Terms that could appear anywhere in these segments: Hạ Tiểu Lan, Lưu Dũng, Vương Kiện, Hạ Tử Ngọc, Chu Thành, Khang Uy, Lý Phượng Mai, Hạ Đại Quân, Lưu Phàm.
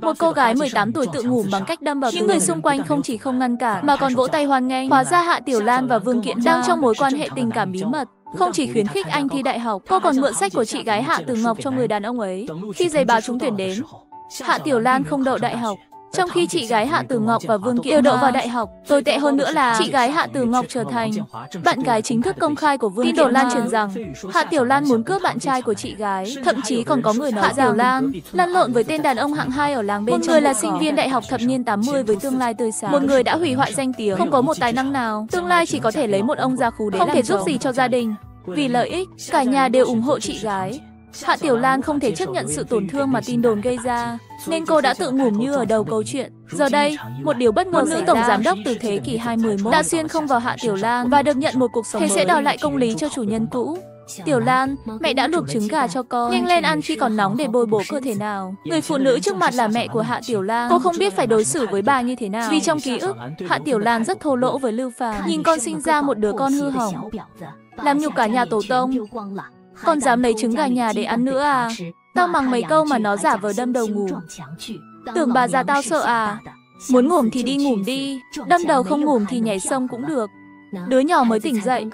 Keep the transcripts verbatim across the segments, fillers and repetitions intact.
Một cô gái mười tám tuổi tự ngủ bằng cách đâm vào. Những người xung quanh không chỉ không ngăn cản mà còn vỗ tay hoan nghênh. Hóa ra Hạ Tiểu Lan và Vương Kiện đang trong mối quan hệ tình cảm bí mật. Không chỉ khuyến khích anh thi đại học, cô còn mượn sách của chị gái Hạ Tử Ngọc cho người đàn ông ấy. Khi giấy báo trúng tuyển đến, Hạ Tiểu Lan không đậu đại học, trong khi chị gái Hạ Tử Ngọc và Vương Kiện đều đậu vào đại học. Tồi tệ hơn nữa là chị gái Hạ Tử Ngọc trở thành bạn gái chính thức công khai của Vương Kiện. Tin đồn lan truyền rằng Hạ Tiểu Lan muốn cướp bạn trai của chị gái, thậm chí còn có người nói Hạ Tiểu Lan lăn lộn với tên đàn ông hạng hai ở làng bên trong. Một người là sinh viên đại học thập niên tám mươi với tương lai tươi sáng, một người đã hủy hoại danh tiếng, không có một tài năng nào, tương lai chỉ có thể lấy một ông già khú để không thể giúp gì cho gia đình. Vì lợi ích, cả nhà đều ủng hộ chị gái. Hạ Tiểu Lan không thể chấp nhận sự tổn thương mà tin đồn gây ra, nên cô đã tự ngủm như ở đầu câu chuyện. Giờ đây, một điều bất ngờ, nữ tổng giám đốc từ thế kỷ hai mươi mốt đã xuyên không vào Hạ Tiểu Lan và được nhận một cuộc sống mới. Thế sẽ đòi lại công lý cho chủ nhân cũ. Tiểu Lan, mẹ đã luộc trứng gà cho con, nhanh lên ăn khi còn nóng để bồi bổ cơ thể nào. Người phụ nữ trước mặt là mẹ của Hạ Tiểu Lan, cô không biết phải đối xử với bà như thế nào. Vì trong ký ức, Hạ Tiểu Lan rất thô lỗ với Lưu Phàm, nhìn con sinh ra một đứa con hư hỏng, làm nhục cả nhà tổ tông. Con dám lấy trứng gà nhà để ăn nữa à? Tao mắng mấy câu mà nó giả vờ đâm đầu ngủ. Tưởng bà già tao sợ à? Muốn ngủm thì đi ngủm đi, đâm đầu không ngủm thì nhảy sông cũng được. Đứa nhỏ mới tỉnh dậy,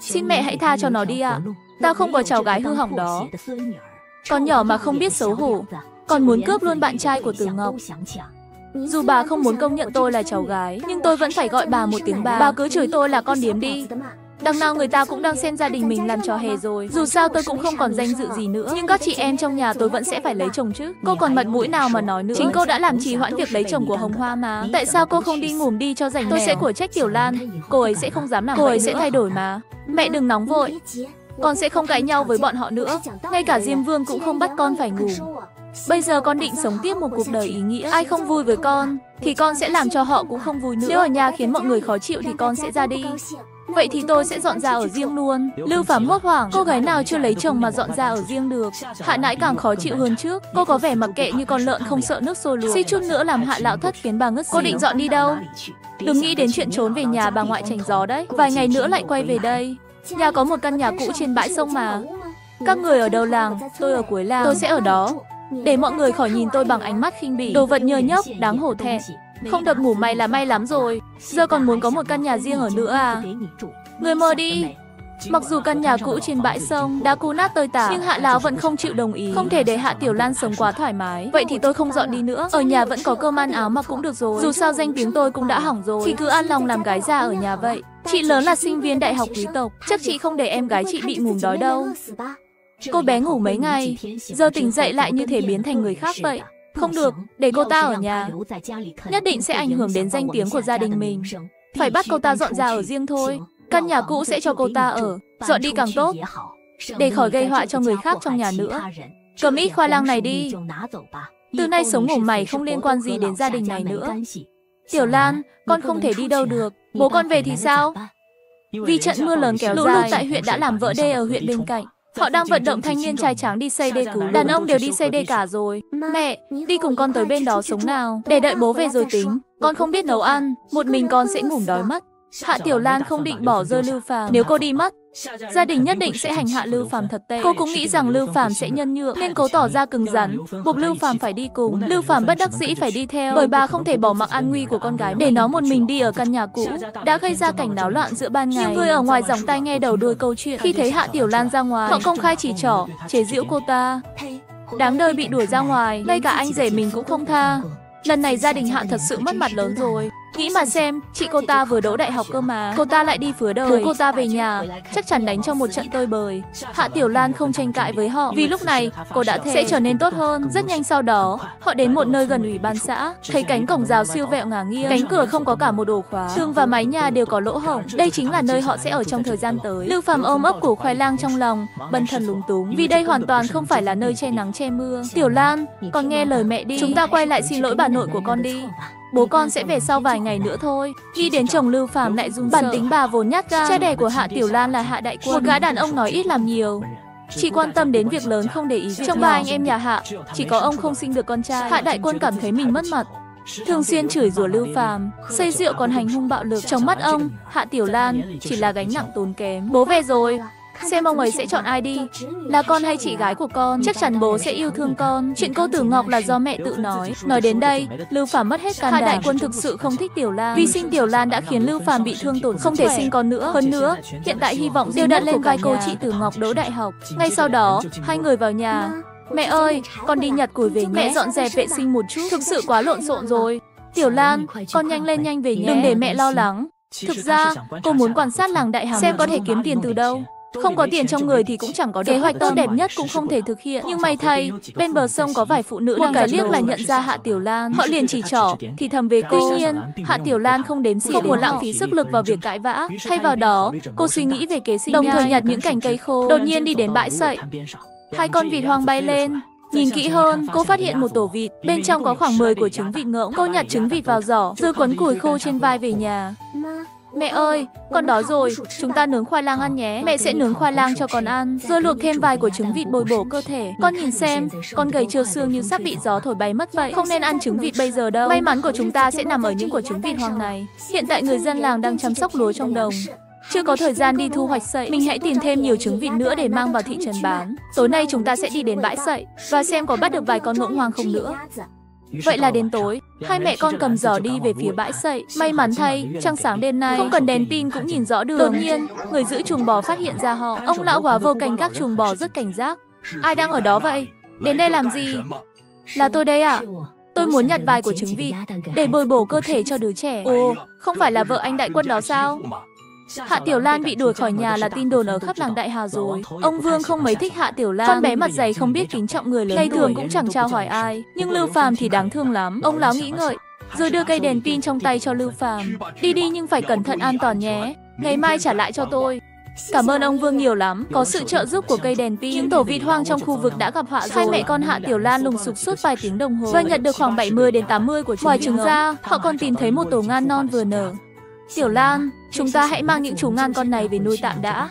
xin mẹ hãy tha cho nó đi ạ. À? Tao không có cháu gái hư hỏng đó. Con nhỏ mà không biết xấu hổ, còn muốn cướp luôn bạn trai của Tử Ngọc. Dù bà không muốn công nhận tôi là cháu gái, nhưng tôi vẫn phải gọi bà một tiếng bà. Bà cứ chửi tôi là con điếm đi. Đằng nào người ta cũng đang xem gia đình mình làm trò hề rồi. Dù sao tôi cũng không còn danh dự gì nữa, nhưng các chị em trong nhà tôi vẫn sẽ phải lấy chồng chứ. Cô còn mặt mũi nào mà nói nữa? Chính cô đã làm trì hoãn việc lấy chồng của Hồng Hoa mà. Tại sao cô không đi ngủm đi cho rảnh? Tôi sẽ của trách Tiểu Lan, cô ấy sẽ không dám làm. Cô ấy sẽ thay đổi mà. Mẹ đừng nóng vội, con sẽ không cãi nhau với bọn họ nữa. Ngay cả Diêm Vương cũng không bắt con phải ngủ. Bây giờ con định sống tiếp một cuộc đời ý nghĩa. Ai không vui với con thì con sẽ làm cho họ cũng không vui nữa. Nếu ở nhà khiến mọi người khó chịu thì con sẽ ra đi. Vậy thì tôi sẽ dọn ra ở riêng luôn. Lưu Phàm hốt hoảng, cô gái nào chưa lấy chồng mà dọn ra ở riêng được. Hạ nãi càng khó chịu hơn trước, cô có vẻ mặc kệ như con lợn không sợ nước sôi luộc. Suýt chút nữa làm Hạ lão thất khiến bà ngất xỉu. Cô định dọn đi đâu? Đừng nghĩ đến chuyện trốn về nhà bà ngoại tránh gió đấy. Vài ngày nữa lại quay về đây. Nhà có một căn nhà cũ trên bãi sông mà. Các người ở đầu làng, tôi ở cuối làng. Tôi sẽ ở đó, để mọi người khỏi nhìn tôi bằng ánh mắt khinh bỉ. Đồ vật nhơ nhóc, đáng hổ thẹn. Không được ngủ mày là may lắm rồi. Giờ còn muốn có một căn nhà riêng ở nữa à? Người mơ đi. Mặc dù căn nhà cũ trên bãi sông đã cũ nát tơi tả, nhưng Hạ lão vẫn không chịu đồng ý. Không thể để Hạ Tiểu Lan sống quá thoải mái. Vậy thì tôi không dọn đi nữa, ở nhà vẫn có cơm ăn áo mặc cũng được rồi. Dù sao danh tiếng tôi cũng đã hỏng rồi, thì cứ an lòng làm gái già ở nhà vậy. Chị lớn là sinh viên đại học quý tộc, chắc chị không để em gái chị bị ngủm đói đâu. Cô bé ngủ mấy ngày, giờ tỉnh dậy lại như thể biến thành người khác vậy. Không được, để cô ta ở nhà, nhất định sẽ ảnh hưởng đến danh tiếng của gia đình mình. Phải bắt cô ta dọn ra ở riêng thôi. Căn nhà cũ sẽ cho cô ta ở, dọn đi càng tốt, để khỏi gây họa cho người khác trong nhà nữa. Cầm ít khoai lang này đi. Từ nay sống ngủ mày không liên quan gì đến gia đình này nữa. Tiểu Lan, con không thể đi đâu được. Bố con về thì sao? Vì trận mưa lớn kéo dài, lũ lụt tại huyện đã làm vỡ đê ở huyện bên cạnh. Họ đang vận động thanh niên trai tráng đi xây đê cứu. Đàn ông đều đi xây đê cả rồi. Mẹ, đi cùng con tới bên đó sống nào, để đợi bố về rồi tính. Con không biết nấu ăn, một mình con sẽ ngủm đói mất. Hạ Tiểu Lan không định bỏ rơi Lưu Phàm. Nếu cô đi mất, gia đình nhất định sẽ hành hạ Lưu Phàm thật tệ. Cô cũng nghĩ rằng Lưu Phàm sẽ nhân nhượng, nên cố tỏ ra cứng rắn, buộc Lưu Phàm phải đi cùng. Lưu Phàm bất đắc dĩ phải đi theo, bởi bà không thể bỏ mặc an nguy của con gái để nó một mình đi ở căn nhà cũ, đã gây ra cảnh náo loạn giữa ban ngày. Nhiều người ở ngoài giỏng tai nghe đầu đuôi câu chuyện. Khi thấy Hạ Tiểu Lan ra ngoài, họ công khai chỉ trỏ, chế giễu cô ta. Đáng đời bị đuổi ra ngoài, ngay cả anh rể mình cũng không tha. Lần này gia đình Hạ thật sự mất mặt lớn rồi. Nghĩ mà xem, chị cô ta vừa đỗ đại học cơ mà, cô ta lại đi phứa đời. Thứ cô ta về nhà, chắc chắn đánh trong một trận tơi bời. Hạ Tiểu Lan không tranh cãi với họ, vì lúc này cô đã thề sẽ trở nên tốt hơn. Rất nhanh sau đó, họ đến một nơi gần ủy ban xã, thấy cánh cổng rào siêu vẹo ngả nghiêng, cánh cửa không có cả một ổ khóa, tường và mái nhà đều có lỗ hổng. Đây chính là nơi họ sẽ ở trong thời gian tới. Lưu Phàm ôm ấp củ khoai lang trong lòng, bần thần lúng túng, vì đây hoàn toàn không phải là nơi che nắng che mưa. Tiểu Lan, con nghe lời mẹ đi, chúng ta quay lại xin lỗi bà nội của con đi. Bố con sẽ về sau vài ngày nữa thôi. Nghĩ đến chồng Lưu Phàm lại run sợ. Bản tính bà vốn nhát gan. Cha đẻ của Hạ Tiểu Lan là Hạ Đại Quân, một gã đàn ông nói ít làm nhiều, chỉ quan tâm đến việc lớn không để ý việc. Trong ba anh em nhà Hạ, chỉ có ông không sinh được con trai. Hạ Đại Quân cảm thấy mình mất mặt, thường xuyên chửi rủa Lưu Phàm, say rượu còn hành hung bạo lực. Trong mắt ông, Hạ Tiểu Lan chỉ là gánh nặng tốn kém. Bố về rồi. xem ông ấy sẽ chọn ai đi, là con hay chị gái của con. Chắc chắn bố sẽ yêu thương con. Chuyện cô Tử Ngọc là do mẹ tự nói. Nói đến đây, Lưu Phàm mất hết can đảm. Hạ Đại Quân thực sự không thích Tiểu Lan. Vì sinh Tiểu Lan đã khiến Lưu Phàm bị thương tổn, không thể sinh con nữa. Hơn nữa, hiện tại hy vọng đều đặt lên vai cô chị Tử Ngọc đỗ đại học. Ngay sau đó, hai người vào nhà. Mẹ ơi, con đi nhặt củi về nhé. Mẹ dọn dẹp vệ sinh một chút. Thực sự quá lộn xộn rồi. Tiểu Lan, con nhanh lên nhanh về nhé. Đừng để mẹ lo lắng. Thực ra, cô muốn quan sát làng Đại Hàm xem có thể kiếm tiền từ đâu. Không có tiền trong người thì cũng chẳng có được. Kế hoạch tốt đẹp nhất cũng không thể thực hiện. Nhưng may thay, bên bờ sông có vài phụ nữ đang cái liếc là nhận ra Hạ Tiểu Lan. Họ liền chỉ trỏ, thì thầm về cô. Tuy nhiên, Hạ Tiểu Lan không đếm xỉa, không muốn lãng phí sức lực vào việc cãi vã. Thay vào đó, cô suy nghĩ về kế sinh nhai. Đồng thời nhặt những cành cây khô. Đột nhiên đi đến bãi sậy. Hai con vịt hoang bay lên. Nhìn kỹ hơn, cô phát hiện một tổ vịt. Bên trong có khoảng mười quả trứng vịt ngỗng. Cô nhặt trứng vịt vào giỏ, dưa quấn củi khô trên vai về nhà. Mẹ ơi, con đói rồi, chúng ta nướng khoai lang ăn nhé. Mẹ sẽ nướng khoai lang cho con ăn. Dưa luộc thêm vài quả trứng vịt bồi bổ cơ thể. Con nhìn xem, con gầy trơ xương như sắp bị gió thổi bay mất vậy. Không nên ăn trứng vịt bây giờ đâu. May mắn của chúng ta sẽ nằm ở những quả trứng vịt hoang này. Hiện tại người dân làng đang chăm sóc lúa trong đồng, chưa có thời gian đi thu hoạch sậy. Mình hãy tìm thêm nhiều trứng vịt nữa để mang vào thị trấn bán. Tối nay chúng ta sẽ đi đến bãi sậy và xem có bắt được vài con ngỗng hoang không nữa. Vậy là đến tối, hai mẹ con cầm giỏ đi về phía bãi sậy. May mắn thay, trăng sáng đêm nay không cần đèn pin cũng nhìn rõ đường. Đột nhiên, người giữ chuồng bò phát hiện ra họ. Ông lão hóa vô cảnh các chuồng bò rất cảnh giác. Ai đang ở đó vậy? Đến đây làm gì? Là tôi đây ạ. Tôi muốn nhặt vài quả trứng vịt để bồi bổ cơ thể cho đứa trẻ. Ồ, không phải là vợ anh Đại Quân đó sao? Hạ Tiểu Lan bị đuổi khỏi nhà là tin đồn ở khắp làng Đại Hà rồi. Ông Vương không mấy thích Hạ Tiểu Lan. Con bé mặt dày không biết kính trọng người lớn, ngày thường cũng chẳng trao hỏi ai. Nhưng Lưu Phàm thì đáng thương lắm. Ông lão nghĩ ngợi, rồi đưa cây đèn pin trong tay cho Lưu Phàm. Đi đi nhưng phải cẩn thận an toàn nhé. Ngày mai trả lại cho tôi. Cảm ơn ông Vương nhiều lắm. Có sự trợ giúp của cây đèn pin, những tổ vịt hoang trong khu vực đã gặp họa rồi. Hai mẹ con Hạ Tiểu Lan lùng sục suốt vài tiếng đồng hồ và nhận được khoảng bảy mươi đến tám mươi của trứng. Ngoài trứng ra, họ còn tìm thấy một tổ ngan non vừa nở. Tiểu Lan, chúng ta hãy mang những chú ngan con này về nuôi tạm đã.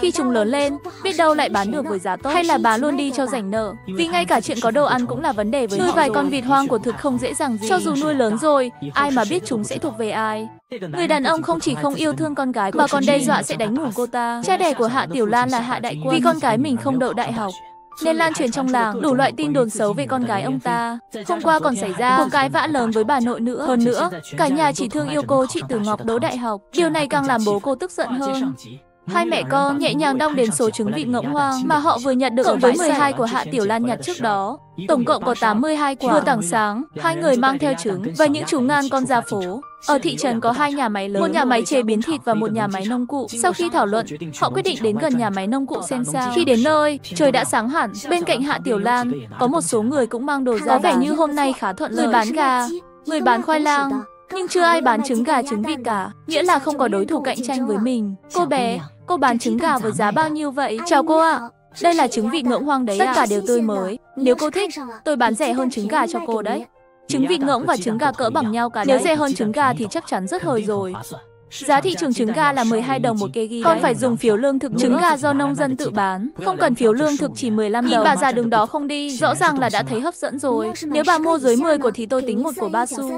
Khi chúng lớn lên, biết đâu lại bán được với giá tốt. Hay là bán luôn đi cho rảnh nợ. Vì ngay cả chuyện có đồ ăn cũng là vấn đề với họ. Nuôi vài con vịt hoang của thực không dễ dàng gì. Cho dù nuôi lớn rồi, ai mà biết chúng sẽ thuộc về ai. Người đàn ông không chỉ không yêu thương con gái mà còn đe dọa sẽ đánh ngủ cô ta. Cha đẻ của Hạ Tiểu Lan là Hạ Đại Quân. Vì con gái mình không đậu đại học nên lan truyền trong làng đủ loại tin đồn xấu về con gái ông ta. Hôm qua còn xảy ra cuộc cãi vã lớn với bà nội nữa. Hơn nữa, cả nhà chỉ thương yêu cô chị Tử Ngọc đỗ đại học. Điều này càng làm bố cô tức giận hơn. Hai mẹ con nhẹ nhàng đong đến số trứng vịt ngỗng hoang mà họ vừa nhặt được ở với mười hai của Hạ Tiểu Lan nhặt trước đó. Tổng cộng có tám mươi hai quả. Vừa tảng sáng, hai người mang theo trứng và những chú ngan con ra phố. Ở thị trấn có hai nhà máy lớn, một nhà máy chế biến thịt và một nhà máy nông cụ. Sau khi thảo luận, họ quyết định đến gần nhà máy nông cụ xem sao. Khi đến nơi, trời đã sáng hẳn. Bên cạnh Hạ Tiểu Lan, có một số người cũng mang đồ ra. Có vẻ như hôm nay khá thuận lợi. Người bán gà, người bán khoai lang, nhưng chưa ai bán trứng gà trứng vịt cả. Nghĩa là không có đối thủ cạnh tranh với mình. Cô bé, cô bán trứng gà với giá bao nhiêu vậy? Chào cô ạ. À. Đây là trứng vịt ngỗng hoang đấy à? Tất cả đều tươi mới. Nếu cô thích, tôi bán rẻ hơn trứng gà cho cô đấy. Trứng vịt ngỗng và trứng gà cỡ bằng nhau cả đấy. Nếu rẻ hơn trứng gà thì chắc chắn rất hời rồi. Giá thị trường trứng gà là mười hai đồng một kg. Con phải dùng phiếu lương thực. Trứng gà do nông dân tự bán, không cần phiếu lương thực, chỉ mười lăm đồng. Khi bà già đứng đó không đi, rõ ràng là đã thấy hấp dẫn rồi. Nếu bà mua dưới mười của thì tôi tính một của ba xu.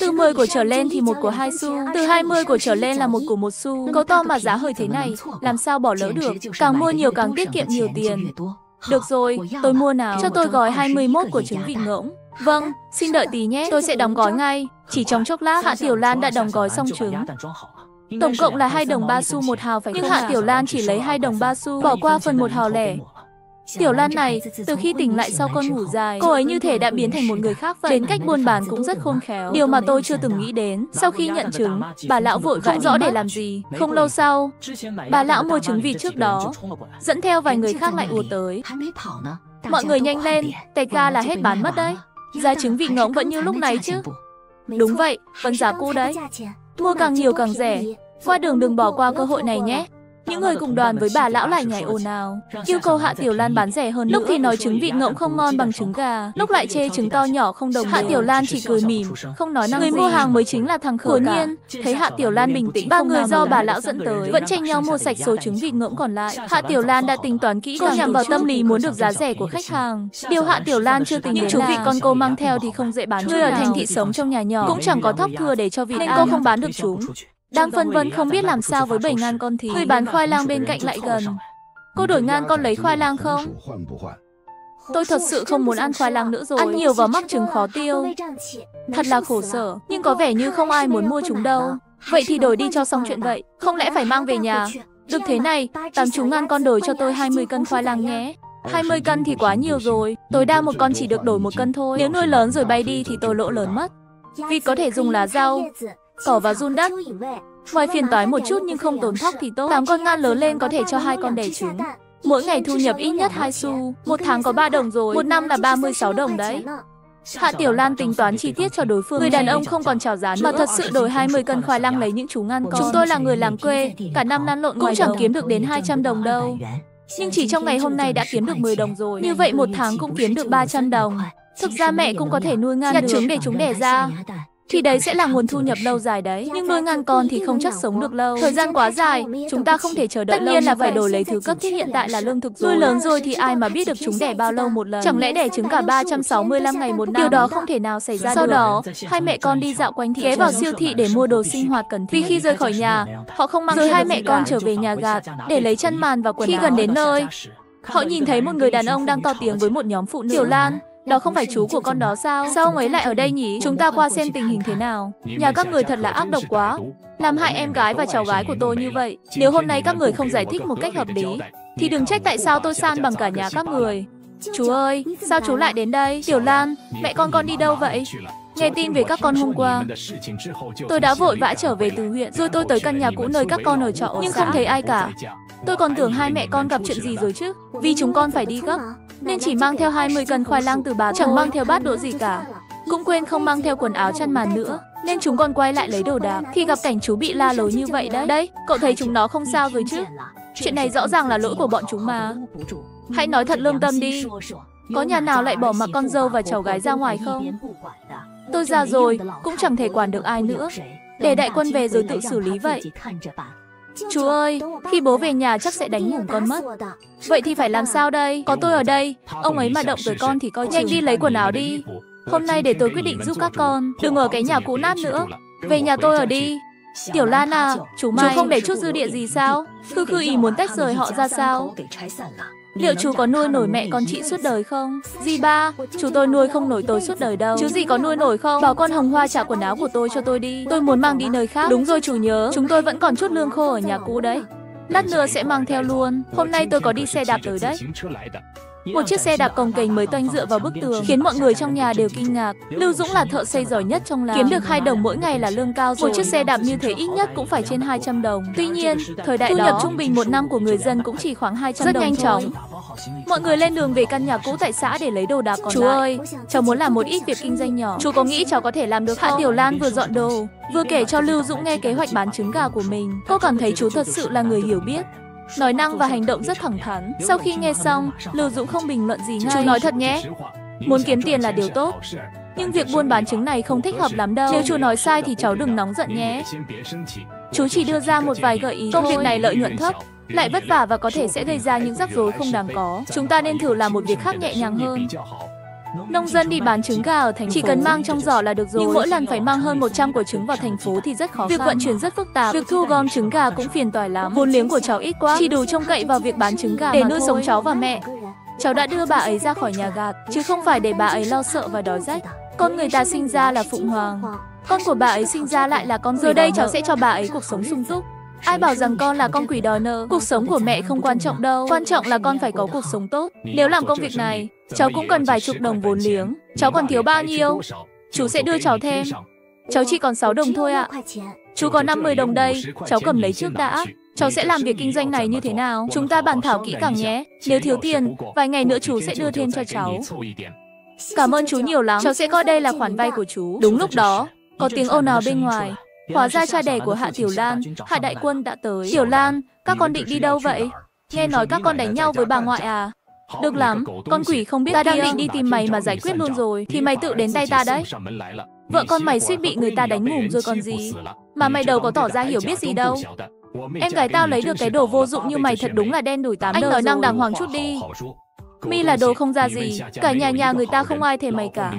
Từ mười của trở lên thì một của hai xu. Từ hai mươi của trở lên là một của một xu. Có to mà giá hời thế này, làm sao bỏ lỡ được. Càng mua nhiều càng tiết kiệm nhiều tiền. Được rồi, tôi mua nào. Cho tôi gói hai mươi mốt của trứng vịt ngỗng. Vâng, xin đợi tí nhé, tôi sẽ đóng gói ngay. Chỉ trong chốc lát, Hạ Tiểu Lan đã đóng gói xong trứng. Tổng cộng là hai đồng ba xu một hào phải không? Nhưng Hạ Tiểu Lan chỉ lấy hai đồng ba xu, bỏ qua phần một hào lẻ. Tiểu Lan này, từ khi tỉnh lại sau con ngủ dài, cô ấy như thể đã biến thành một người khác vậy. Đến cách buôn bán cũng rất khôn khéo, điều mà tôi chưa từng nghĩ đến. Sau khi nhận trứng, bà lão vội vã rõ để làm gì. Không lâu sau, bà lão mua trứng vịt trước đó, dẫn theo vài người khác lại ùa tới. Mọi người nhanh lên, tẹt ga là hết bán mất đấy. Giá trứng vịt ngỗng vẫn như lúc này chứ? Đúng vậy, vẫn giá cũ đấy. Mua càng nhiều càng rẻ. Qua đường đừng bỏ qua cơ hội này nhé. Những người cùng đoàn với bà lão lại nhảy ồn ào, yêu cầu Hạ Tiểu Lan bán rẻ hơn. Lúc thì nói trứng vịt ngỗng không ngon bằng trứng gà, lúc lại chê trứng to nhỏ không đồng đều. Hạ Tiểu Lan chỉ cười mỉm, không nói năng gì. Người mua hàng mới chính là thằng khờ cả. Cố nhiên, thấy Hạ Tiểu Lan bình tĩnh, ba người do bà lão dẫn tới vẫn tranh nhau mua sạch số trứng vịt ngỗng còn lại. Hạ Tiểu Lan đã tính toán kỹ càng, nhằm vào tâm lý muốn được giá rẻ của khách hàng. Điều Hạ Tiểu Lan chưa tính đến là những chú vịt con cô mang theo thì không dễ bán. Người ở thành thị sống trong nhà nhỏ cũng chẳng có thóc thừa để cho vịt ăn, nên cô không bán được chúng. đang phân vân không biết làm sao với bảy ngàn con thì người bán khoai lang bên cạnh lại gần. Cô đổi ngang con lấy khoai lang không? Tôi thật sự không muốn ăn khoai lang nữa rồi. Ăn nhiều vào mắc chứng khó tiêu. Thật là khổ sở, nhưng có vẻ như không ai muốn mua chúng đâu. Vậy thì đổi đi cho xong chuyện vậy. Không lẽ phải mang về nhà? Được thế này, tám chúng ăn con đổi cho tôi hai mươi cân khoai lang nhé. hai mươi cân thì quá nhiều rồi. Tối đa một con chỉ được đổi một cân thôi. Nếu nuôi lớn rồi bay đi thì tôi lỗ lớn mất. Vịt có thể dùng lá rau, cỏ và run đất. Ngoài phiền toái một chút nhưng không tốn thóc thì tốt. tám con ngan lớn lên có thể cho hai con đẻ trứng. Mỗi ngày thu nhập ít nhất hai xu. Một tháng có ba đồng rồi. Một năm là ba mươi sáu đồng đấy. Hạ Tiểu Lan tính toán chi tiết cho đối phương. Người đàn ông không còn chào giá nữa mà thật sự đổi hai mươi cân khoai lang lấy những chú ngan con. Chúng tôi là người làm quê, cả năm lăn lộn cũng chẳng kiếm được đến hai trăm đồng đâu. Nhưng chỉ trong ngày hôm nay đã kiếm được mười đồng rồi. Như vậy một tháng cũng kiếm được ba trăm đồng. Thực ra mẹ cũng có thể nuôi ngan nhặt trứng để chúng đẻ ra, thì đấy sẽ là nguồn thu nhập lâu dài đấy. Nhưng nuôi ngan con thì không chắc sống được lâu. Thời gian quá dài, chúng ta không thể chờ đợi. Tất nhiên là phải đổi lấy thứ cấp thiết hiện tại là lương thực rồi. Nuôi lớn rồi thì ai mà biết được chúng đẻ bao lâu một lần. Chẳng lẽ đẻ trứng cả ba trăm sáu mươi lăm ngày một năm? Điều đó không thể nào xảy ra được. Sau đó, hai mẹ con đi dạo quanh thị trấn, ghé vào siêu thị để mua đồ sinh hoạt cần thiết. Vì khi rời khỏi nhà, họ không mang. Rồi hai mẹ con trở về nhà gạt để lấy chăn màn và quần áo. Khi gần đến nơi, họ nhìn thấy một người đàn ông đang to tiếng với một nhóm phụ nữ. Tiểu Lan, đó không phải chú của con đó sao? Sao ông ấy lại ở đây nhỉ? Chúng ta qua xem tình hình thế nào. Nhà các người thật là ác độc quá, làm hại em gái và cháu gái của tôi như vậy. Nếu hôm nay các người không giải thích một cách hợp lý thì đừng trách tại sao tôi san bằng cả nhà các người. Chú ơi, sao chú lại đến đây? Tiểu Lan, mẹ con con đi đâu vậy? Nghe tin về các con hôm qua, tôi đã vội vã trở về từ huyện. Rồi tôi tới căn nhà cũ nơi các con ở trọ, nhưng không thấy ai cả. Tôi còn tưởng hai mẹ con gặp chuyện gì rồi chứ. Vì chúng con phải đi gấp nên chỉ mang theo hai mươi cân khoai lang từ bà, chẳng mang theo bát đũa gì cả. Cũng quên không mang theo quần áo chăn màn nữa, nên chúng con quay lại lấy đồ đạc. Khi gặp cảnh chú bị la lối như vậy đấy. Đấy, cậu thấy chúng nó không sao rồi chứ? Chuyện này rõ ràng là lỗi của bọn chúng mà. Hãy nói thật lương tâm đi. Có nhà nào lại bỏ mặc con dâu và cháu gái ra ngoài không? Tôi già rồi, cũng chẳng thể quản được ai nữa. Để đại quân về rồi tự xử lý vậy. Chú ơi, khi bố về nhà chắc sẽ đánh ngủ con mất. Vậy thì phải làm sao đây? Có tôi ở đây, ông ấy mà động tới con thì coi chừng. Nhanh đi lấy quần áo đi. Hôm nay để tôi quyết định giúp các con. Đừng ở cái nhà cũ nát nữa. Về nhà tôi ở đi. Tiểu Lan à, chú Mai, chú không để chút dư địa gì sao? Khư khư ý muốn tách rời họ ra sao? Liệu chú có nuôi nổi mẹ con chị suốt đời không? Dì ba, chú tôi nuôi không nổi tôi suốt đời đâu. Chứ gì có nuôi nổi không? Bảo con Hồng Hoa trả quần áo của tôi cho tôi đi. Tôi muốn mang đi nơi khác. Đúng rồi chú nhớ, chúng tôi vẫn còn chút lương khô ở nhà cũ đấy. Lát nữa sẽ mang theo luôn. Hôm nay tôi có đi xe đạp tới đấy. Một chiếc xe đạp cồng kềnh mới toanh dựa vào bức tường, khiến mọi người trong nhà đều kinh ngạc. Lưu Dũng là thợ xây giỏi nhất trong làng, kiếm được hai đồng mỗi ngày là lương cao rồi. Một chiếc xe đạp như thế ít nhất cũng phải trên hai trăm đồng. Tuy nhiên, thời đại đó, thu nhập trung bình một năm của người dân cũng chỉ khoảng hai trăm đồng. Rất nhanh chóng, mọi người lên đường về căn nhà cũ tại xã để lấy đồ đạc còn lại. Chú ơi, cháu muốn làm một ít việc kinh doanh nhỏ. Chú có nghĩ cháu có thể làm được không? Hạ Tiểu Lan vừa dọn đồ, vừa kể cho Lưu Dũng nghe kế hoạch bán trứng gà của mình. Cô cảm thấy chú thật sự là người hiểu biết, nói năng và hành động rất thẳng thắn. Sau khi nghe xong, Lưu Dũng không bình luận gì ngay. Chú nói thật nhé, muốn kiếm tiền là điều tốt, nhưng việc buôn bán trứng này không thích hợp lắm đâu. Nếu chú nói sai thì cháu đừng nóng giận nhé. Chú chỉ đưa ra một vài gợi ý. Công việc này lợi nhuận thấp, lại vất vả và có thể sẽ gây ra những rắc rối không đáng có. Chúng ta nên thử làm một việc khác nhẹ nhàng hơn. Nông dân đi bán trứng gà ở thành phố chỉ cần mang trong giỏ là được rồi. Nhưng mỗi lần phải mang hơn một trăm quả trứng vào thành phố thì rất khó khăn. Việc vận chuyển rất phức tạp, việc thu gom trứng gà cũng phiền toái lắm. Vốn liếng của cháu ít quá, chỉ đủ trông cậy vào việc bán trứng gà để nuôi sống cháu và mẹ. Cháu đã đưa bà ấy ra khỏi nhà gạt, chứ không phải để bà ấy lo sợ và đói rách. Con người ta sinh ra là phụng hoàng, con của bà ấy sinh ra lại là con. Giờ đây cháu sẽ cho bà ấy cuộc sống sung túc. Ai bảo rằng con là con quỷ đòi nợ? Cuộc sống của mẹ không quan trọng đâu, quan trọng là con phải có cuộc sống tốt. Nếu làm công việc này, cháu cũng cần vài chục đồng vốn liếng. Cháu còn thiếu bao nhiêu? Chú sẽ đưa cháu thêm. Cháu chỉ còn sáu đồng thôi ạ. À. Chú có năm mươi đồng đây, cháu cầm lấy trước đã. Cháu sẽ làm việc kinh doanh này như thế nào? Chúng ta bàn thảo kỹ càng nhé. Nếu thiếu tiền, vài ngày nữa chú sẽ đưa thêm cho cháu. Cảm ơn chú nhiều lắm. Cháu sẽ coi đây là khoản vay của chú. Đúng lúc đó, có tiếng ồn ào bên ngoài. Hóa ra cha đẻ của Hạ Tiểu Lan, Hạ Đại Quân đã tới. Tiểu Lan, các con định đi đâu vậy? Nghe nói các con đánh nhau với bà ngoại à? Được lắm, con quỷ không biết. Ta đang định đi tìm mày mà giải quyết luôn rồi, thì mày tự đến tay ta đấy. Vợ con mày suýt bị người ta đánh ngủm rồi còn gì, mà mày đâu có tỏ ra hiểu biết gì đâu. Em gái tao lấy được cái đồ vô dụng như mày thật đúng là đen đủi tám đời. Anh nói năng đàng hoàng chút đi. Mi là đồ không ra gì, cả nhà nhà người ta không ai thèm mày cả.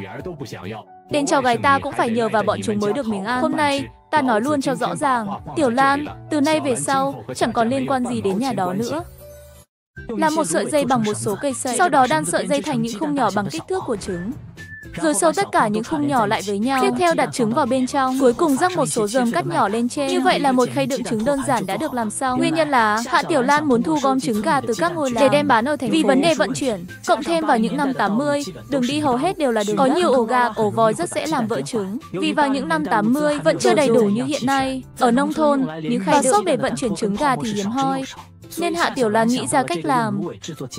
Đến cháu gái ta cũng phải nhờ vào bọn chúng mới được miếng ăn. Hôm nay Ta nói luôn cho rõ ràng, Tiểu Lan, từ nay về sau, chẳng còn liên quan gì đến nhà đó nữa. Là một sợi dây bằng một số cây sậy, sau đó đan sợi dây thành những khung nhỏ bằng kích thước của trứng. Rồi sâu tất cả những khung nhỏ lại với nhau. Tiếp theo đặt trứng vào bên trong. Cuối cùng rắc một số dơm cắt nhỏ lên trên. Như vậy là một khay đựng trứng đơn giản đã được làm xong. Nguyên nhân là Hạ Tiểu Lan muốn thu gom trứng gà từ các ngôi làng để đem bán ở thành phố. Vì vấn đề vận chuyển, cộng thêm vào những năm tám mươi, đường đi hầu hết đều là đường đất. Có nhiều ổ gà, ổ voi rất dễ làm vỡ trứng. Vì vào những năm tám mươi vẫn chưa đầy đủ như hiện nay. Ở nông thôn, những khay xốp để vận chuyển trứng gà thì hiếm hoi. Nên Hạ Tiểu Lan nghĩ ra cách làm,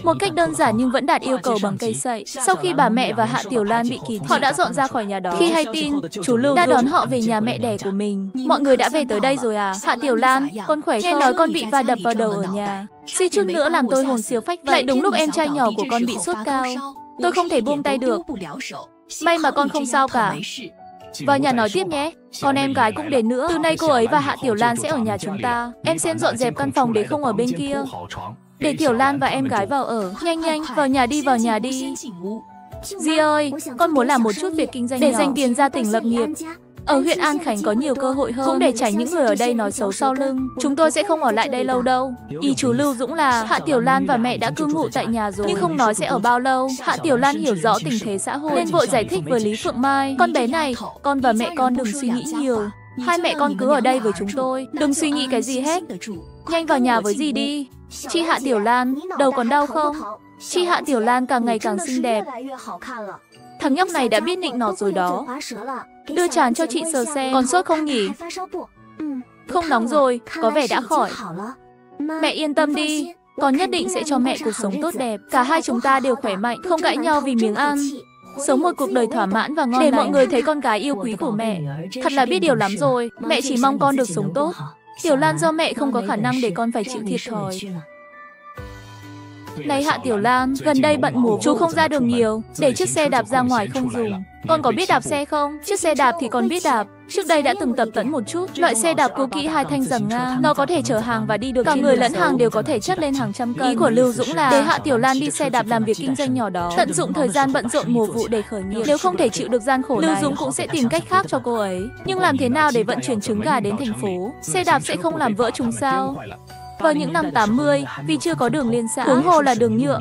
một cách đơn giản nhưng vẫn đạt yêu cầu bằng cây sậy. Sau khi bà mẹ và Hạ Tiểu Lan bị kỳ thị, họ đã dọn ra khỏi nhà đó. Khi hay tin, chú Lưu đã đón họ về nhà mẹ đẻ của mình. Mọi người đã về tới đây rồi à? Hạ Tiểu Lan, con khỏe không? Nghe nói con bị va đập vào đầu ở nhà. Suýt chút nữa làm tôi hồn siêu phách vậy. Lại đúng lúc em trai nhỏ của con bị sốt cao. Tôi không thể buông tay được. May mà con không sao cả. Vào nhà nói tiếp nhé. Còn em gái cũng đến nữa. Từ nay cô ấy và Hạ Tiểu Lan sẽ ở nhà chúng ta. Em xem dọn dẹp căn phòng để không ở bên kia. Để Tiểu Lan và em gái vào ở. Nhanh nhanh, vào nhà đi, vào nhà đi. Dì ơi, con muốn làm một chút việc kinh doanh nhỏ để dành tiền ra tỉnh lập nghiệp. Ở huyện An Khánh có nhiều cơ hội hơn. Cũng để tránh những người ở đây nói xấu sau lưng. Chúng tôi sẽ không ở lại đây lâu đâu. Ý chú Lưu Dũng là Hạ Tiểu Lan và mẹ đã cư ngụ tại nhà rồi, nhưng không nói sẽ ở bao lâu. Hạ Tiểu Lan hiểu rõ tình thế xã hội nên vội giải thích với Lý Phượng Mai. Con bé này, con và mẹ con đừng suy nghĩ nhiều. Hai mẹ con cứ ở đây với chúng tôi, đừng suy nghĩ cái gì hết. Nhanh vào nhà với dì đi. Chị Hạ Tiểu Lan, đầu còn đau không? Chị Hạ Tiểu Lan càng ngày càng xinh đẹp. Thằng nhóc này đã biết nịnh nọt rồi đó. Đưa tràn cho chị sờ xem. Còn sốt không nhỉ? Không nóng rồi, có vẻ đã khỏi. Mẹ yên tâm đi, con nhất định sẽ cho mẹ cuộc sống tốt đẹp. Cả hai chúng ta đều khỏe mạnh, không cãi nhau vì miếng ăn. Sống một cuộc đời thỏa mãn và ngon lành. Để mọi người thấy con gái yêu quý của mẹ. Thật là biết điều lắm rồi, mẹ chỉ mong con được sống tốt. Tiểu Lan do mẹ không có khả năng để con phải chịu thiệt thòi. Này Hạ Tiểu Lan, gần đây bận mùa, chú không ra đường nhiều, để chiếc xe đạp ra ngoài không dùng. Con có biết đạp xe không? Chiếc xe đạp thì con biết đạp. Trước đây đã từng tập tễnh một chút. Loại xe đạp cũ kỹ hai thanh giằng ngang, nó có thể chở hàng và đi được. Cả người lẫn hàng đều có thể chất lên hàng trăm cân. Ý của Lưu Dũng là để Hạ Tiểu Lan đi xe đạp làm việc kinh doanh nhỏ đó, tận dụng thời gian bận rộn mùa vụ để khởi nghiệp. Nếu không thể chịu được gian khổ này, Lưu Dũng cũng sẽ tìm cách khác cho cô ấy. Nhưng làm thế nào để vận chuyển trứng gà đến thành phố? Xe đạp sẽ không làm vỡ chúng sao? Vào những năm tám mươi, vì chưa có đường liên xã, huống hồ là đường nhựa,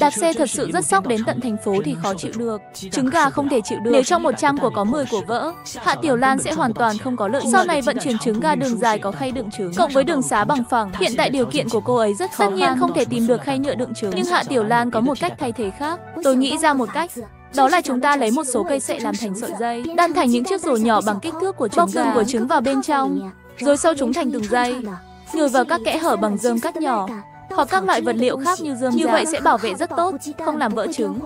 đạp xe thật sự rất sóc đến tận thành phố thì khó chịu được. Trứng gà không thể chịu được. Nếu trong một trăm của có mười của vỡ, Hạ Tiểu Lan sẽ hoàn toàn không có lợi. Sau này vận chuyển trứng gà đường dài có khay đựng trứng, cộng với đường xá bằng phẳng, hiện tại điều kiện của cô ấy rất khó khăn. Tất nhiên không thể tìm được khay nhựa đựng trứng, nhưng Hạ Tiểu Lan có một cách thay thế khác. Tôi nghĩ ra một cách. Đó là chúng ta lấy một số cây sậy làm thành sợi dây, đan thành những chiếc rổ nhỏ bằng kích thước của trứng, gừng của trứng vào bên trong, rồi sâu chúng thành từng dây. Nhồi vào các kẽ hở bằng dơm cắt nhỏ hoặc các loại vật liệu khác như dơm già. Như vậy sẽ bảo vệ rất tốt, không làm vỡ trứng.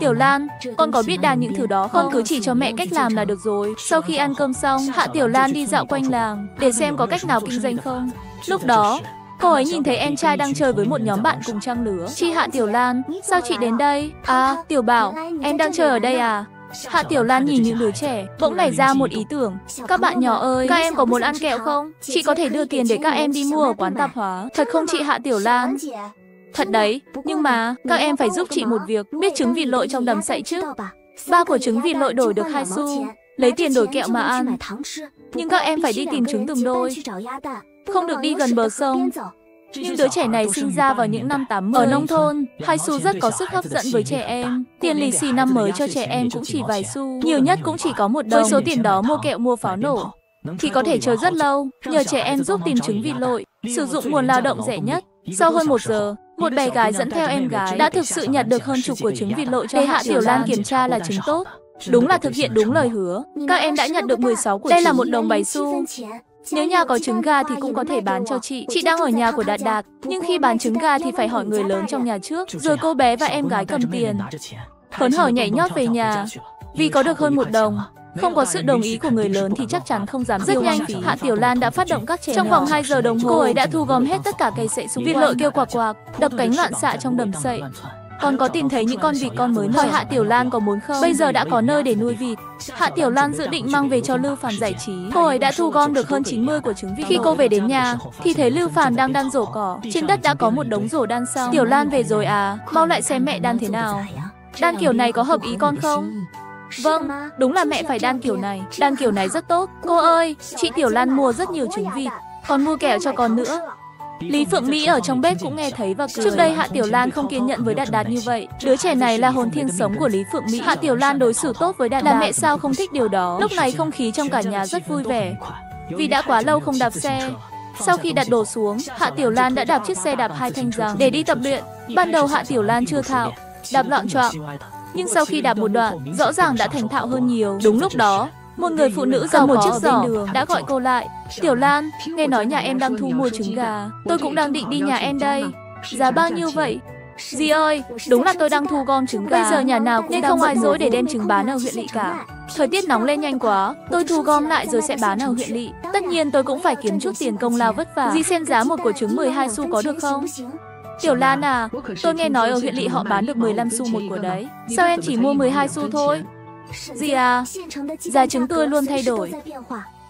Tiểu Lan, con có biết đan những thứ đó không? Con cứ chỉ cho mẹ cách làm là được rồi. Sau khi ăn cơm xong, Hạ Tiểu Lan đi dạo quanh làng để xem có cách nào kinh doanh không. Lúc đó, cô ấy nhìn thấy em trai đang chơi với một nhóm bạn cùng trang lứa. Chị Hạ Tiểu Lan, sao chị đến đây? À, Tiểu Bảo, em đang chơi ở đây à? Hạ Tiểu Lan nhìn những đứa trẻ, bỗng nảy ra một ý tưởng. Các bạn nhỏ ơi, các em có muốn ăn kẹo không? Chị có thể đưa tiền để các em đi mua ở quán tạp hóa. Thật không chị Hạ Tiểu Lan? Thật đấy, nhưng mà các em phải giúp chị một việc. Biết trứng vịt lội trong đầm sậy chứ? Ba của trứng vịt lội đổi được hai xu, lấy tiền đổi kẹo mà ăn. Nhưng các em phải đi tìm trứng từng đôi, không được đi gần bờ sông. Những đứa trẻ này sinh ra vào những năm tám mươi. Ở nông thôn, hai xu rất có sức hấp dẫn với trẻ em. Tiền lì xì năm mới cho trẻ em cũng chỉ vài xu, nhiều nhất cũng chỉ có một đồng. Với số tiền đó mua kẹo mua pháo nổ thì có thể chơi rất lâu. Nhờ trẻ em giúp tìm trứng vịt lội, sử dụng nguồn lao động rẻ nhất. Sau hơn một giờ, một bé gái dẫn theo em gái đã thực sự nhặt được hơn chục của trứng vịt lội cho Hạ Tiểu Lan kiểm tra là trứng tốt. Đúng là thực hiện đúng lời hứa, các em đã nhặt được mười sáu của trứng. Đây là một đồng bảy xu. Nếu nhà có trứng gà thì cũng có thể bán cho chị. Chị đang ở nhà của Đạt Đạt, nhưng khi bán trứng gà thì phải hỏi người lớn trong nhà trước. Rồi cô bé và em gái cầm tiền, hớn hở nhảy nhót về nhà. Vì có được hơn một đồng, không có sự đồng ý của người lớn thì chắc chắn không dám. Rất nhanh, Hạ Tiểu Lan đã phát động các trẻ. Trong vòng hai giờ đồng hồ, cô ấy đã thu gom hết tất cả cây sậy xuống. Vịt lội kêu quạc quạc, đập cánh loạn xạ trong đầm sậy. Còn có tìm thấy những con vịt con mới nở. Hỏi Hạ Tiểu Lan có muốn không? Bây giờ đã có nơi để nuôi vịt. Hạ Tiểu Lan dự định mang về cho Lưu Phàm giải trí. Cô ấy đã thu gom được hơn chín mươi của trứng vịt. Khi cô về đến nhà thì thấy Lưu Phàm đang đan rổ cỏ. Trên đất đã có một đống rổ đan xong. Tiểu Lan về rồi à? Mau lại xem mẹ đan thế nào. Đan kiểu này có hợp ý con không? Vâng, đúng là mẹ phải đan kiểu này. Đan kiểu này rất tốt. Cô ơi, chị Tiểu Lan mua rất nhiều trứng vịt, còn mua kẹo cho con nữa. Lý Phượng Mỹ ở trong bếp cũng nghe thấy và cười. Trước đây Hạ Tiểu Lan không kiên nhẫn với Đạt Đạt như vậy. Đứa trẻ này là hồn thiên sống của Lý Phượng Mỹ. Hạ Tiểu Lan đối xử tốt với Đạt Đạt, là mẹ sao không thích điều đó. Lúc này không khí trong cả nhà rất vui vẻ, vì đã quá lâu không đạp xe. Sau khi đặt đồ xuống, Hạ Tiểu Lan đã đạp chiếc xe đạp hai thanh rằng để đi tập luyện. Ban đầu Hạ Tiểu Lan chưa thạo, đạp loạn choạng, nhưng sau khi đạp một đoạn, rõ ràng đã thành thạo hơn nhiều. Đúng lúc đó, một người phụ nữ cầm một chiếc giỏ đã gọi cô lại. Tiểu Lan, nghe nói nhà em đang thu mua trứng gà, tôi cũng đang định đi nhà em đây. Giá bao nhiêu vậy? Dì ơi, đúng là tôi đang thu gom trứng gà. Bây giờ nhà nào cũng nên không ai dối để đem trứng bán ở huyện Lị cả. Thời tiết nóng lên nhanh quá, tôi thu gom lại rồi sẽ bán ở huyện Lị. Tất nhiên tôi cũng phải kiếm chút tiền công lao vất vả. Dì xem giá một quả trứng mười hai xu có được không? Tiểu Lan à, tôi nghe nói ở huyện Lị họ bán được mười lăm xu một quả đấy. Sao em chỉ mua mười hai xu thôi? Dì à, giá trứng tươi luôn thay đổi.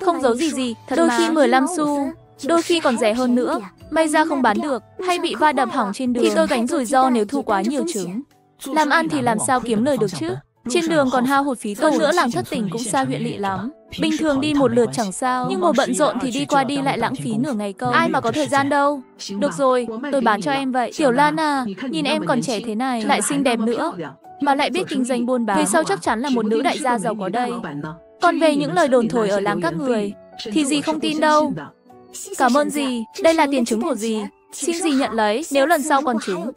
Không giấu gì gì, đôi khi mười lăm xu, đôi khi còn rẻ hơn nữa. May ra không bán được, hay bị va đập hỏng trên đường thì tôi gánh rủi ro nếu thu quá nhiều trứng. Làm ăn thì làm sao kiếm lời được chứ? Trên đường còn hao hụt phí tổn nữa, làm thất tỉnh cũng xa huyện Lị lắm. Bình thường đi một lượt chẳng sao, nhưng mùa bận rộn thì đi qua đi lại lãng phí nửa ngày câu. Ai mà có thời gian đâu. Được rồi, tôi bán cho em vậy. Tiểu Lan à, nhìn em còn trẻ thế này, lại xinh đẹp nữa, mà lại biết kinh doanh buôn bán, về sau chắc chắn là một nữ đại gia giàu có đây. Còn về những lời đồn thổi ở làng các người thì dì không tin đâu. Cảm ơn dì, đây là tiền trứng của dì, xin dì nhận lấy. Nếu lần sau còn trứng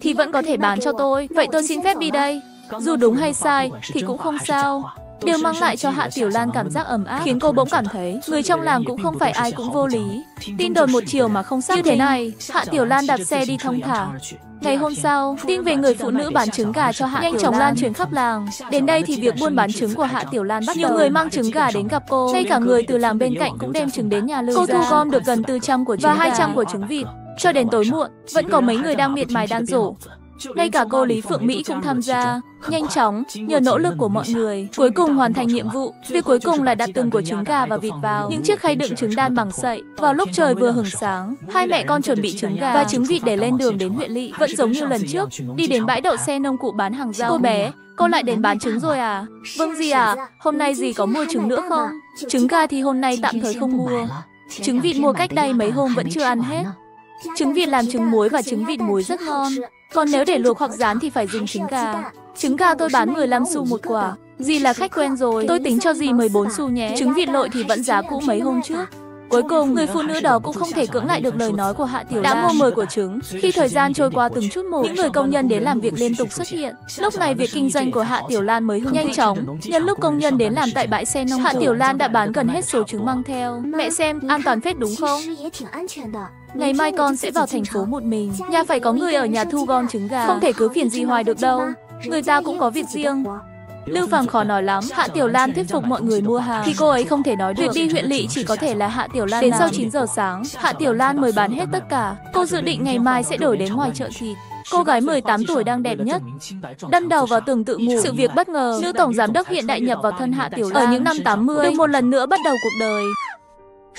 thì vẫn có thể bán cho tôi. Vậy tôi xin phép đi đây. Dù đúng hay sai thì cũng không sao. Điều mang lại cho Hạ Tiểu Lan cảm giác ấm áp, khiến cô bỗng cảm thấy người trong làng cũng không phải ai cũng vô lý, tin đồn một chiều mà không xác. Như thế này, Hạ Tiểu Lan đạp xe đi thong thả. Ngày hôm sau, tin về người phụ nữ bán trứng gà cho Hạ Tiểu Lan nhanh chóng lan truyền khắp làng. Đến đây thì việc buôn bán trứng của Hạ Tiểu Lan bắt đầu. Nhiều người mang trứng gà đến gặp cô, ngay cả người từ làng bên cạnh cũng đem trứng đến nhà lưu. Cô thu gom được gần bốn trăm của trứng và hai trăm của trứng vịt. Cho đến tối muộn, vẫn có mấy người đang miệt mài đan rổ. Ngay cả cô Lý Phượng Mỹ cũng tham gia. Nhanh chóng, nhờ nỗ lực của mọi người, cuối cùng hoàn thành nhiệm vụ. Việc cuối cùng là đặt từng của trứng gà và vịt vào những chiếc khay đựng trứng đan bằng sậy. Vào lúc trời vừa hửng sáng, hai mẹ con chuẩn bị trứng gà và trứng vịt để lên đường đến huyện Lị. Vẫn giống như lần trước, đi đến bãi đậu xe nông cụ bán hàng rau. Cô bé, cô lại đến bán trứng rồi à? Vâng dì à, hôm nay dì có mua trứng nữa không? Trứng gà thì hôm nay tạm thời không mua. Trứng vịt mua cách đây mấy hôm vẫn chưa ăn hết. Trứng vịt làm trứng muối và trứng vịt muối rất ngon. Còn nếu để luộc hoặc rán thì phải dùng trứng gà. Trứng gà tôi bán mười lăm xu một quả. Dì là khách quen rồi, tôi tính cho dì mười bốn xu nhé. Trứng vịt lội thì vẫn giá cũ mấy hôm trước. Cuối cùng, người phụ nữ đó cũng không thể cưỡng lại được lời nói của Hạ Tiểu Lan. Đã mua mười của trứng. Khi thời gian trôi qua từng chút một, những người công nhân đến làm việc liên tục xuất hiện. Lúc này việc kinh doanh của Hạ Tiểu Lan mới hưng nhanh chóng. Nhân lúc công nhân đến làm tại bãi xe nông cụ, Hạ Tiểu Lan đã bán gần hết số trứng mang theo. Mẹ xem, an toàn phết đúng không? Ngày mai con sẽ vào thành phố một mình, nhà phải có người ở nhà thu gom trứng gà, không thể cứ phiền gì hoài được đâu. Người ta cũng có việc riêng. Lưu Phàm khó nói lắm. Hạ Tiểu Lan thuyết phục mọi người mua hàng khi cô ấy không thể nói được. Việc đi huyện Lị chỉ có thể là Hạ Tiểu Lan. Đến sau chín giờ sáng, Hạ Tiểu Lan mới bán hết tất cả. Cô dự định ngày mai sẽ đổi đến ngoài chợ thịt. Cô gái mười tám tuổi đang đẹp nhất đâm đầu vào tường tự mù. Sự việc bất ngờ, nữ tổng giám đốc hiện đại nhập vào thân Hạ Tiểu Lan. Ở những năm tám mươi, được một lần nữa bắt đầu cuộc đời.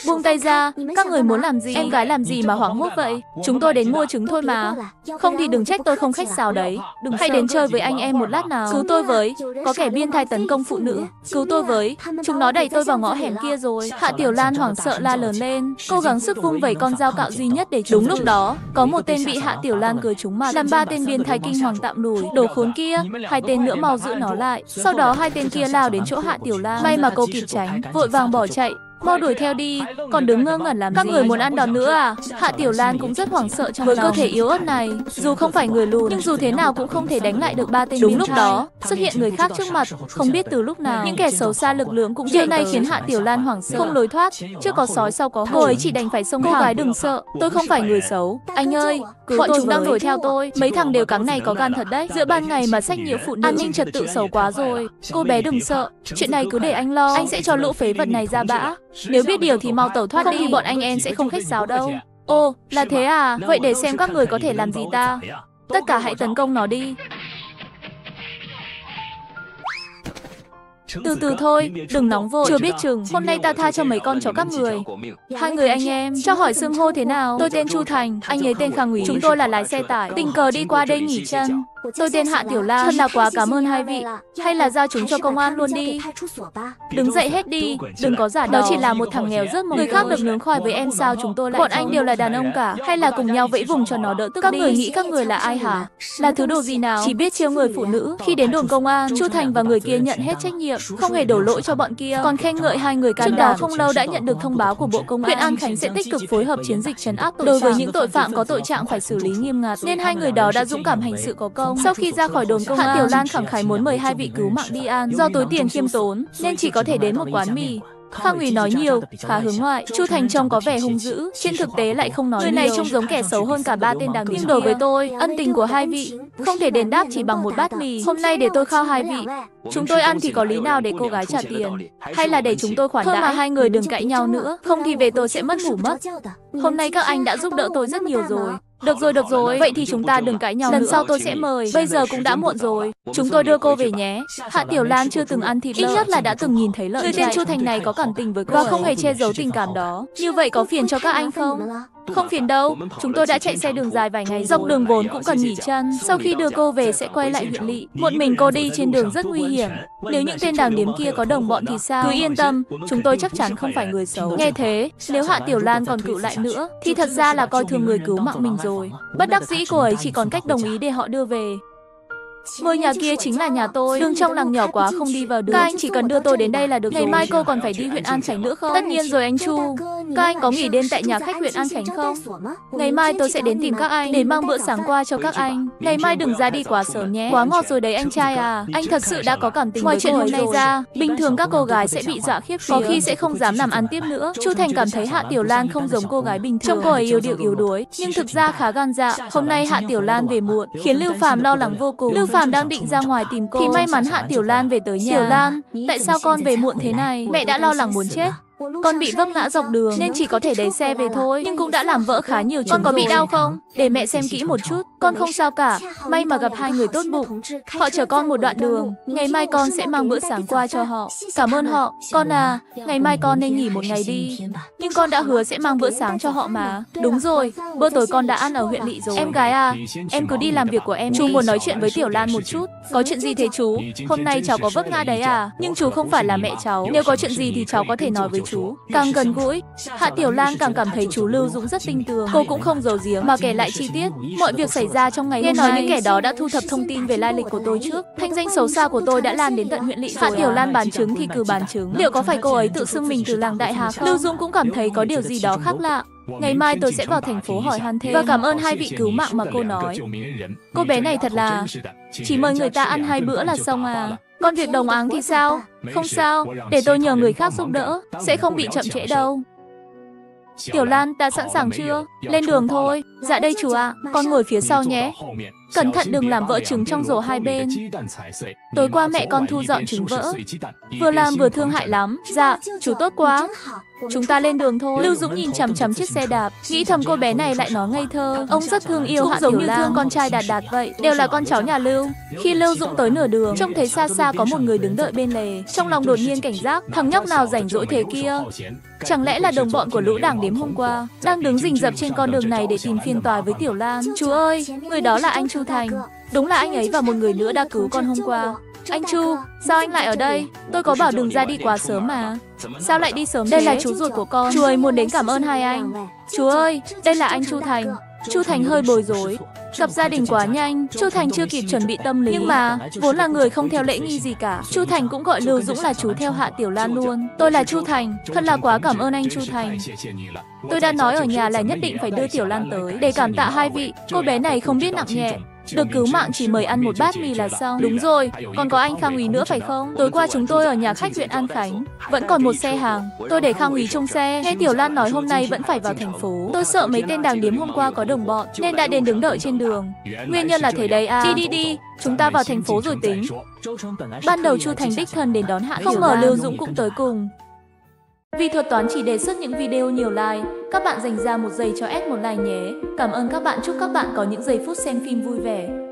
Buông tay ra, các người muốn làm gì? Em gái làm gì mà hoảng hốt vậy? Chúng tôi đến mua trứng thôi mà. Không thì đừng trách tôi không khách sáo đấy. Đừng hay đến chơi với anh em một lát nào. Cứu tôi với, có kẻ biên thai tấn công phụ nữ. Cứu tôi với, chúng nó đẩy tôi vào ngõ hẻm kia rồi. Hạ Tiểu Lan hoảng sợ la lớn lên, cố gắng sức vung vẩy con dao cạo duy nhất để chúng. Đúng lúc đó, có một tên bị Hạ Tiểu Lan cười trúng mặt, làm ba tên biên thai kinh hoàng tạm lùi. Đồ khốn kia, hai tên nữa mau giữ nó lại. Sau đó hai tên kia lao đến chỗ Hạ Tiểu Lan, may mà cô kịp tránh, vội vàng bỏ chạy. Mau đuổi theo đi, còn đứng ngơ ngẩn làm gì? Các người muốn ăn đòn nữa à? Hạ Tiểu Lan cũng rất hoảng sợ trong lòng. Với cơ thể yếu ớt này, dù không phải người lùn nhưng dù thế nào cũng không thể đánh lại được ba tên. Đúng lúc đó, xuất hiện người khác trước mặt, không biết từ lúc nào. Những kẻ xấu xa lực lượng cũng điều này khiến Hạ Tiểu Lan hoảng sợ, không lối thoát, trước có sói sau có hổ. Cô ấy chỉ đành phải xông thẳng. Cô gái đừng sợ, tôi không phải người xấu. Anh ơi, bọn chúng đang đuổi theo tôi. Mấy thằng đều cắn này có gan thật đấy, giữa ban ngày mà sách nhiễu phụ nữ. An ninh trật tự xấu quá rồi. Cô bé đừng sợ, chuyện này cứ để anh lo, anh sẽ cho lũ phế vật này ra bã. Nếu biết điều thì mau tẩu thoát không đi, thì bọn anh em sẽ không khách sáo đâu. Ồ, là thế à? Vậy để xem các người có thể làm gì ta. Tất cả hãy tấn công nó đi. Từ từ thôi, đừng nóng vội. Chưa biết chừng, hôm nay ta tha cho mấy con chó các người. Hai người anh em, cho hỏi xưng hô thế nào? Tôi tên Chu Thành, anh ấy tên Khang Uy. Chúng tôi là lái xe tải, tình cờ đi qua đây nghỉ chân. Tôi tên Hạ Tiểu Lan, thật là quá cảm ơn hai vị. Hay là giao chúng cho công an luôn đi. Đứng dậy hết đi, đừng có giả đó chỉ là một thằng nghèo rớt mồm. Người khác được nướng khoai với em sao chúng tôi lại? Bọn anh đều là đàn ông cả, hay là cùng nhau vẫy vùng cho nó đỡ tức đi. Các người nghĩ các người là ai hả? Là thứ đồ gì nào? Chỉ biết chiêu người phụ nữ. Khi đến đồn công an, Chu Thành và người kia nhận hết trách nhiệm, không hề đổ lỗi cho bọn kia, còn khen ngợi hai người can đảm. Trước đó không lâu đã nhận được thông báo của Bộ Công an, huyện An Khánh sẽ tích cực phối hợp chiến dịch trấn áp tội phạm. Đối với những tội phạm có tội trạng phải xử lý nghiêm ngặt, nên hai người đó đã dũng cảm hành sự có công. Sau khi ra khỏi đồn công an, Hạ Tiểu Lan khẳng khái muốn mời hai vị cứu mạng đi ăn. Do túi tiền khiêm tốn, nên chỉ có thể đến một quán mì. Khang Uy nói nhiều, khá hướng ngoại. Chu Thành trông có vẻ hung dữ, trên thực tế lại không nói nhiều. Người này trông giống kẻ xấu hơn cả ba tên đáng ghét. Nhưng đối với tôi, ân tình của hai vị không thể đền đáp chỉ bằng một bát mì. Hôm nay để tôi khao hai vị. Chúng tôi ăn thì có lý nào để cô gái trả tiền, hay là để chúng tôi khoản đãi? Thôi mà hai người đừng cãi nhau nữa, không thì về tôi sẽ mất ngủ mất. Hôm nay các anh đã giúp đỡ tôi rất nhiều rồi. Được rồi, được rồi, vậy thì chúng ta đừng cãi nhau. Lần sau tôi sẽ mời, bây giờ cũng đã muộn rồi. Chúng tôi đưa cô về nhé. Hạ Tiểu Lan chưa từng ăn thịt lợn, ít nhất là đã từng nhìn thấy lợn. Người tên Chu Thành này có cảm tình với cô và không hề che giấu tình cảm đó. Như vậy có phiền cho các anh không? Không phiền đâu, chúng tôi đã chạy xe đường dài vài ngày, dọc đường vốn cũng cần nghỉ chân. Sau khi đưa cô về sẽ quay lại huyện lỵ. Một mình cô đi trên đường rất nguy hiểm. Nếu những tên đảng điếm kia có đồng bọn thì sao? Cứ yên tâm, chúng tôi chắc chắn không phải người xấu. Nghe thế, nếu Hạ Tiểu Lan còn cự lại nữa thì thật ra là coi thường người cứu mạng mình rồi. Bất đắc dĩ cô ấy chỉ còn cách đồng ý để họ đưa về. Ngôi nhà kia chính là nhà tôi. Đường trong làng nhỏ quá không đi vào được. Các anh chỉ cần đưa tôi đến đây là được rồi. Ngày mai cô còn phải đi huyện An Khánh nữa không? Tất nhiên rồi anh Chu. Các anh có nghỉ đêm tại nhà khách huyện An Khánh không? Ngày mai tôi sẽ đến tìm các anh để mang bữa sáng qua cho các anh. Ngày mai đừng ra đi quá sớm nhé. Quá ngọt rồi đấy anh trai à. Anh thật sự đã có cảm tình. Ngoài chuyện hôm nay ra, bình thường các cô gái sẽ bị dọa khiếp vía, có khi sẽ không dám làm ăn tiếp nữa. Chu Thành cảm thấy Hạ Tiểu Lan không giống cô gái bình thường. Trông cô ấy yếu điệu yếu đuối, nhưng thực ra khá gan dạ. Hôm nay Hạ Tiểu Lan về muộn, khiến Lưu Phàm lo lắng vô cùng. Lưu Phàm đang định ra ngoài tìm cô thì may mắn Hạ Tiểu Lan về tới nhà. Tiểu Lan, tại sao con về muộn thế này? Mẹ đã lo lắng muốn chết. Con bị vấp ngã dọc đường nên chỉ có thể đẩy xe về thôi, nhưng cũng đã làm vỡ khá nhiều trứng. Con có bị đau không? Để mẹ xem kỹ một chút. Con không sao cả, may mà gặp hai người tốt bụng. Họ chở con một đoạn đường, ngày mai con sẽ mang bữa sáng qua cho họ. Cảm ơn họ. Con à, ngày mai con nên nghỉ một ngày đi. Nhưng con đã hứa sẽ mang bữa sáng cho họ mà. Đúng rồi, bữa tối con đã ăn ở huyện lỵ rồi. Em gái à, em cứ đi làm việc của em đi. Chú muốn nói chuyện với Tiểu Lan một chút. Có chuyện gì thế chú? Hôm nay cháu có vấp ngã đấy à? Nhưng chú không phải là mẹ cháu. Nếu có chuyện gì thì cháu có thể nói với chú. Càng gần gũi, Hạ Tiểu Lan càng cảm thấy chú Lưu Dũng rất tinh tường. Cô cũng không giấu giếm mà kể lại chi tiết mọi việc xảy ra trong ngày. Nghe nói những kẻ đó đã thu thập thông tin về lai lịch của tôi trước. Thanh danh xấu xa của tôi đã lan đến tận huyện lỵ. Hạ Tiểu Lan bán trứng thì cứ bán trứng. Liệu có phải cô ấy tự xưng mình từ làng Đại Hà không? Lưu Dũng cũng cảm thấy có điều gì đó khác lạ. Ngày mai tôi sẽ vào thành phố hỏi han thêm. Và cảm ơn hai vị cứu mạng mà cô nói. Cô bé này thật là chỉ mời người ta ăn hai bữa là xong à? Còn việc đồng áng thì sao? Không sao, để tôi nhờ người khác giúp đỡ, sẽ không bị chậm trễ đâu. Tiểu Lan, ta sẵn sàng chưa? Lên đường thôi. Dạ đây chú ạ, à, con ngồi phía sau nhé. Cẩn thận đừng làm vỡ trứng trong rổ hai bên. Tối qua mẹ con thu dọn trứng vỡ, vừa làm vừa thương hại lắm. Dạ, chú tốt quá. Chúng ta lên đường thôi. Lưu Dũng nhìn chằm chằm chiếc xe đạp, nghĩ thầm cô bé này lại nói ngây thơ. Ông rất thương yêu Hạ Tiểu Lan, giống như thương con trai Đạt Đạt vậy. Đều là con cháu nhà Lưu. Khi Lưu Dũng tới nửa đường, trông thấy xa xa có một người đứng đợi bên lề, trong lòng đột nhiên cảnh giác. Thằng nhóc nào rảnh rỗi thế kia? Chẳng lẽ là đồng bọn của lũ đảng đếm hôm qua đang đứng rình rập trên con đường này để tìm phiên tòa với Tiểu Lan? Chú ơi, người đó là anh Chu Thành. Đúng là anh ấy và một người nữa đã cứu con hôm qua. Anh Chu, sao anh lại ở đây? Tôi có bảo đừng ra đi quá sớm mà. Sao lại đi sớm? Đây là chú ruột của con. Chú ấy muốn đến cảm ơn hai anh. Chú ơi, đây là anh Chu Thành. Chu Thành hơi bối rối. Gặp gia đình quá nhanh, Chu Thành chưa kịp chuẩn bị tâm lý. Nhưng mà, vốn là người không theo lễ nghi gì cả, Chu Thành cũng gọi Lưu Dũng là chú theo Hạ Tiểu Lan luôn. Tôi là Chu Thành, thật là quá cảm ơn anh Chu Thành. Tôi đã nói ở nhà là nhất định phải đưa Tiểu Lan tới. Để cảm tạ hai vị, cô bé này không biết nặng nhẹ. Được cứu mạng chỉ mời ăn một bát mì là xong. Đúng rồi, còn có anh Khang Uy nữa phải không? Tối qua chúng tôi ở nhà khách huyện An Khánh, vẫn còn một xe hàng. Tôi để Khang Uy trông xe. Nghe Tiểu Lan nói hôm nay vẫn phải vào thành phố, tôi sợ mấy tên đàng điếm hôm qua có đồng bọn nên đã đến đứng đợi trên đường. Nguyên nhân là thế đấy à. Đi đi đi, chúng ta vào thành phố rồi tính. Ban đầu Chu Thành đích thân đến đón Hạ Tiểu Lan, không ngờ Lưu Dũng cũng tới cùng. Vì Thuật Toán chỉ đề xuất những video nhiều like, các bạn dành ra một giây cho ép một like nhé. Cảm ơn các bạn, chúc các bạn có những giây phút xem phim vui vẻ.